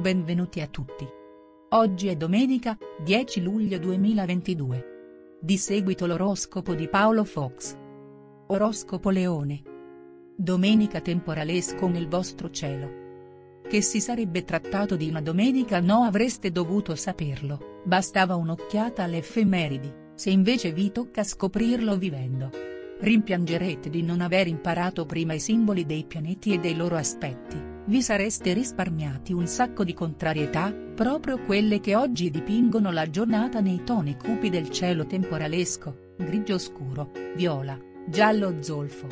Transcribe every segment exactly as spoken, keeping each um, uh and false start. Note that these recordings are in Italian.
Benvenuti a tutti. Oggi è domenica, dieci luglio duemilaventidue. Di seguito l'oroscopo di Paolo Fox. Oroscopo Leone. Domenica temporalesco nel vostro cielo. Che si sarebbe trattato di una domenica no, avreste dovuto saperlo, bastava un'occhiata alle effemeridi, se invece vi tocca scoprirlo vivendo. Rimpiangerete di non aver imparato prima i simboli dei pianeti e dei loro aspetti. Vi sareste risparmiati un sacco di contrarietà, proprio quelle che oggi dipingono la giornata nei toni cupi del cielo temporalesco: grigio scuro, viola, giallo zolfo.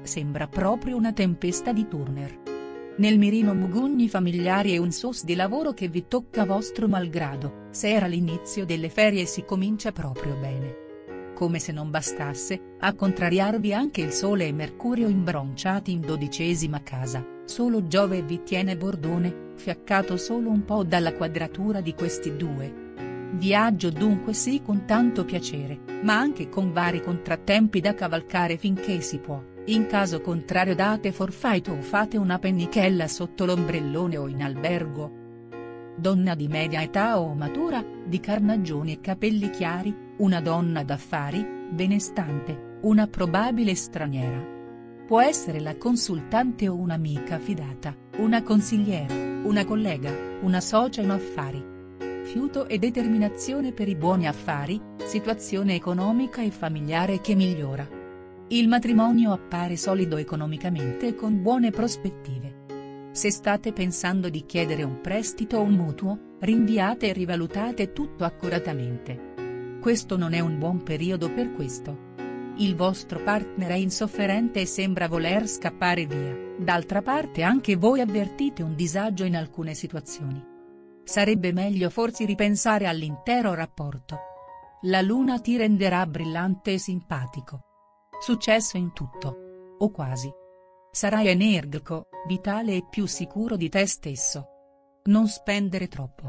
Sembra proprio una tempesta di Turner. Nel mirino mugugni familiari e un sos di lavoro che vi tocca vostro malgrado. Se era l'inizio delle ferie si comincia proprio bene. Come se non bastasse, a contrariarvi anche il Sole e Mercurio imbronciati in dodicesima casa, solo Giove vi tiene bordone, fiaccato solo un po' dalla quadratura di questi due. Viaggio dunque sì con tanto piacere, ma anche con vari contrattempi da cavalcare finché si può, in caso contrario date forfait o fate una pennichella sotto l'ombrellone o in albergo. Donna di media età o matura, di carnagioni e capelli chiari, una donna d'affari, benestante, una probabile straniera. Può essere la consultante o un'amica fidata, una consigliera, una collega, una socia in affari. Fiuto e determinazione per i buoni affari, situazione economica e familiare che migliora. Il matrimonio appare solido economicamente e con buone prospettive. Se state pensando di chiedere un prestito o un mutuo, rinviate e rivalutate tutto accuratamente. Questo non è un buon periodo per questo. Il vostro partner è insofferente e sembra voler scappare via, d'altra parte anche voi avvertite un disagio in alcune situazioni. Sarebbe meglio forse ripensare all'intero rapporto. La luna ti renderà brillante e simpatico. Successo in tutto. O quasi. Sarai energico, vitale e più sicuro di te stesso. Non spendere troppo.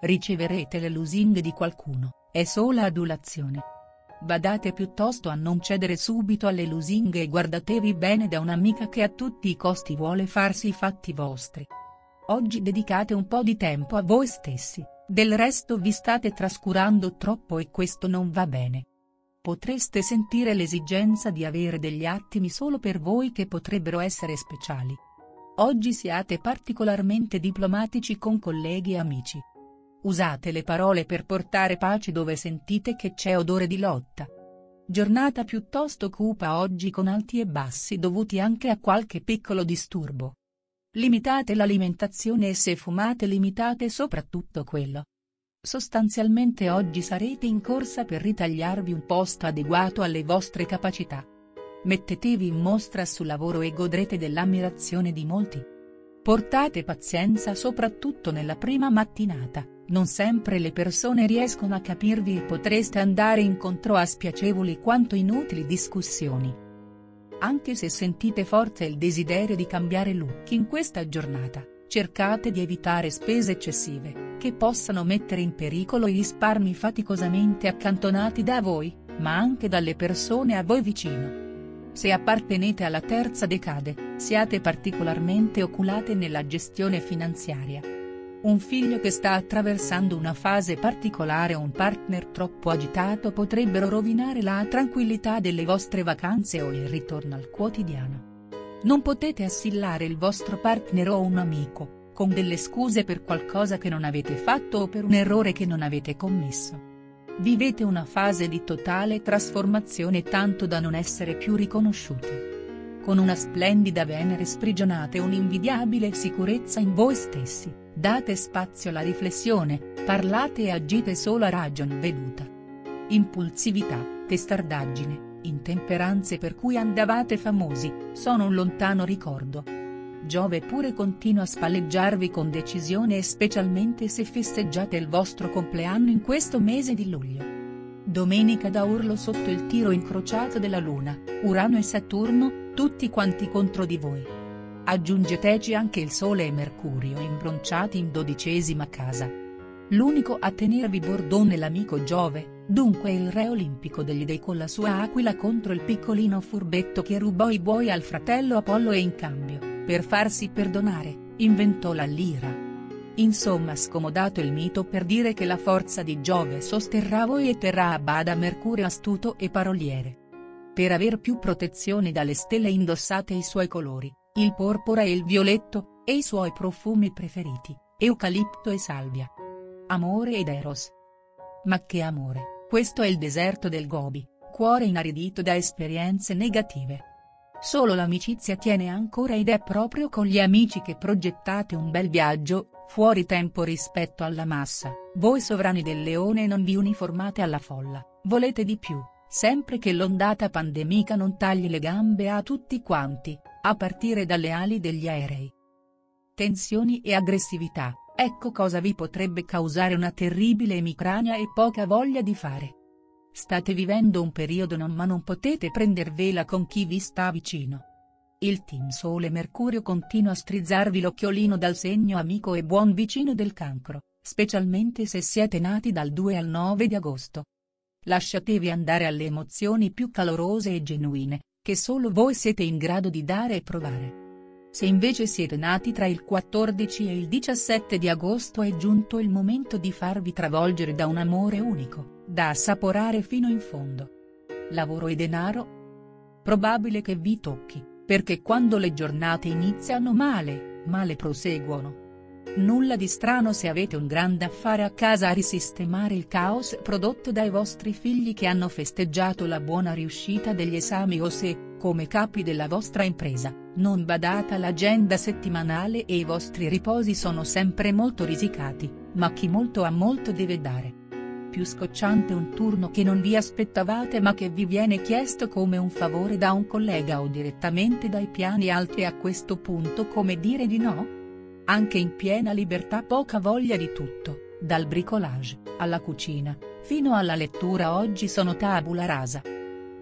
Riceverete le lusinghe di qualcuno, è sola adulazione. Badate piuttosto a non cedere subito alle lusinghe e guardatevi bene da un'amica che a tutti i costi vuole farsi i fatti vostri. Oggi dedicate un po' di tempo a voi stessi, del resto vi state trascurando troppo e questo non va bene. Potreste sentire l'esigenza di avere degli attimi solo per voi che potrebbero essere speciali. Oggi siate particolarmente diplomatici con colleghi e amici. Usate le parole per portare pace dove sentite che c'è odore di lotta. Giornata piuttosto cupa oggi con alti e bassi dovuti anche a qualche piccolo disturbo. Limitate l'alimentazione e se fumate limitate soprattutto quello. Sostanzialmente oggi sarete in corsa per ritagliarvi un posto adeguato alle vostre capacità. Mettetevi in mostra sul lavoro e godrete dell'ammirazione di molti. Portate pazienza soprattutto nella prima mattinata, non sempre le persone riescono a capirvi e potreste andare incontro a spiacevoli quanto inutili discussioni. Anche se sentite forte il desiderio di cambiare look in questa giornata, cercate di evitare spese eccessive, che possano mettere in pericolo i risparmi faticosamente accantonati da voi, ma anche dalle persone a voi vicino. Se appartenete alla terza decade, siate particolarmente oculate nella gestione finanziaria. Un figlio che sta attraversando una fase particolare o un partner troppo agitato potrebbero rovinare la tranquillità delle vostre vacanze o il ritorno al quotidiano. Non potete assillare il vostro partner o un amico, con delle scuse per qualcosa che non avete fatto o per un errore che non avete commesso. Vivete una fase di totale trasformazione tanto da non essere più riconosciuti. Con una splendida Venere sprigionate un'invidiabile sicurezza in voi stessi, date spazio alla riflessione, parlate e agite solo a ragion veduta. Impulsività, testardaggine, intemperanze per cui andavate famosi, sono un lontano ricordo. Giove pure continua a spalleggiarvi con decisione e specialmente se festeggiate il vostro compleanno in questo mese di luglio. Domenica da urlo sotto il tiro incrociato della Luna, Urano e Saturno, tutti quanti contro di voi. Aggiungeteci anche il Sole e Mercurio imbronciati in dodicesima casa. L'unico a tenervi bordone è l'amico Giove, dunque il re olimpico degli dei con la sua aquila contro il piccolino furbetto che rubò i buoi al fratello Apollo e in cambio, per farsi perdonare, inventò la lira. Insomma, scomodato il mito per dire che la forza di Giove sosterrà voi e terrà a bada Mercurio astuto e paroliere. Per aver più protezione dalle stelle indossate i suoi colori, il porpora e il violetto, e i suoi profumi preferiti, eucalipto e salvia. Amore ed eros. Ma che amore, questo è il deserto del Gobi, cuore inaridito da esperienze negative. Solo l'amicizia tiene ancora ed è proprio con gli amici che progettate un bel viaggio, fuori tempo rispetto alla massa. Voi sovrani del Leone non vi uniformate alla folla, volete di più, sempre che l'ondata pandemica non tagli le gambe a tutti quanti, a partire dalle ali degli aerei. Tensioni e aggressività, ecco cosa vi potrebbe causare una terribile emicrania e poca voglia di fare. State vivendo un periodo non ma non potete prendervela con chi vi sta vicino. Il team Sole Mercurio continua a strizzarvi l'occhiolino dal segno amico e buon vicino del Cancro, specialmente se siete nati dal due al nove di agosto. Lasciatevi andare alle emozioni più calorose e genuine, che solo voi siete in grado di dare e provare. Se invece siete nati tra il quattordici e il diciassette di agosto è giunto il momento di farvi travolgere da un amore unico, da assaporare fino in fondo. Lavoro e denaro? Probabile che vi tocchi, perché quando le giornate iniziano male, male proseguono. Nulla di strano se avete un grande affare a casa a risistemare il caos prodotto dai vostri figli che hanno festeggiato la buona riuscita degli esami o se, come capi della vostra impresa, non badate all'agenda settimanale e i vostri riposi sono sempre molto risicati, ma chi molto ha molto deve dare. Più scocciante un turno che non vi aspettavate ma che vi viene chiesto come un favore da un collega o direttamente dai piani alti e a questo punto come dire di no? Anche in piena libertà poca voglia di tutto, dal bricolage, alla cucina, fino alla lettura oggi sono tabula rasa.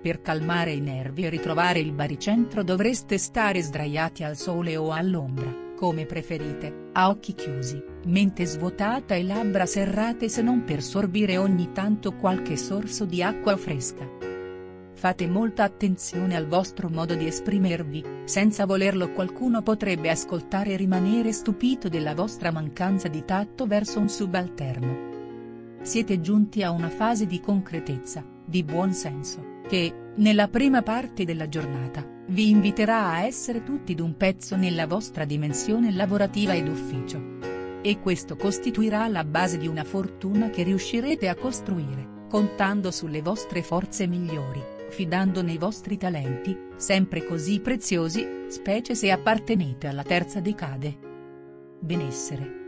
Per calmare i nervi e ritrovare il baricentro dovreste stare sdraiati al sole o all'ombra, come preferite, a occhi chiusi, mente svuotata e labbra serrate se non per sorbire ogni tanto qualche sorso di acqua fresca. Fate molta attenzione al vostro modo di esprimervi, senza volerlo qualcuno potrebbe ascoltare e rimanere stupito della vostra mancanza di tatto verso un subalterno. Siete giunti a una fase di concretezza, di buon senso, che, nella prima parte della giornata, vi inviterà a essere tutti d'un pezzo nella vostra dimensione lavorativa ed ufficio. E questo costituirà la base di una fortuna che riuscirete a costruire, contando sulle vostre forze migliori, fidando nei vostri talenti, sempre così preziosi, specie se appartenete alla terza decade. Benessere.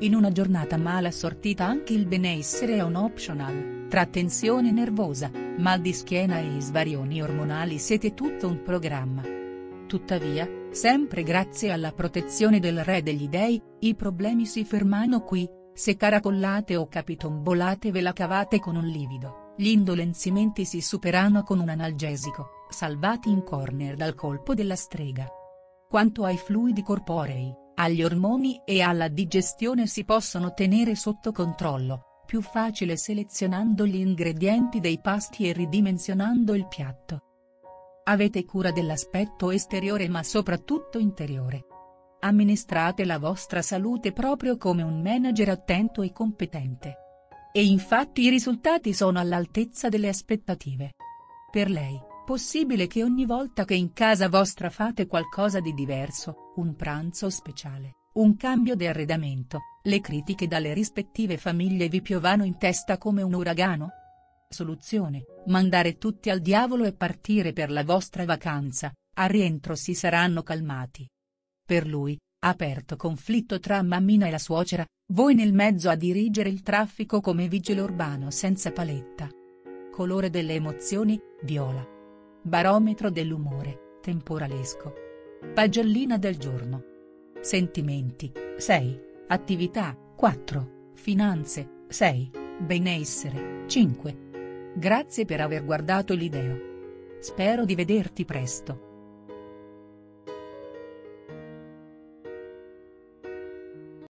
In una giornata mal assortita anche il benessere è un optional, tra tensione nervosa, mal di schiena e svarioni ormonali siete tutto un programma. Tuttavia, sempre grazie alla protezione del re degli dei, i problemi si fermano qui, se caracollate o capitombolate ve la cavate con un livido. Gli indolenzimenti si superano con un analgesico, salvati in corner dal colpo della strega. Quanto ai fluidi corporei, agli ormoni e alla digestione si possono tenere sotto controllo, più facile selezionando gli ingredienti dei pasti e ridimensionando il piatto. Avete cura dell'aspetto esteriore ma soprattutto interiore. Amministrate la vostra salute proprio come un manager attento e competente. E infatti i risultati sono all'altezza delle aspettative. Per lei, possibile che ogni volta che in casa vostra fate qualcosa di diverso, un pranzo speciale, un cambio di arredamento, le critiche dalle rispettive famiglie vi piovano in testa come un uragano? Soluzione, mandare tutti al diavolo e partire per la vostra vacanza, a rientro si saranno calmati. Per lui, aperto conflitto tra mammina e la suocera, voi nel mezzo a dirigere il traffico come vigile urbano senza paletta. Colore delle emozioni, viola. Barometro dell'umore, temporalesco. Pagellina del giorno. Sentimenti, sei, attività, quattro, finanze, sei, benessere, cinque. Grazie per aver guardato l'ideo. Spero di vederti presto.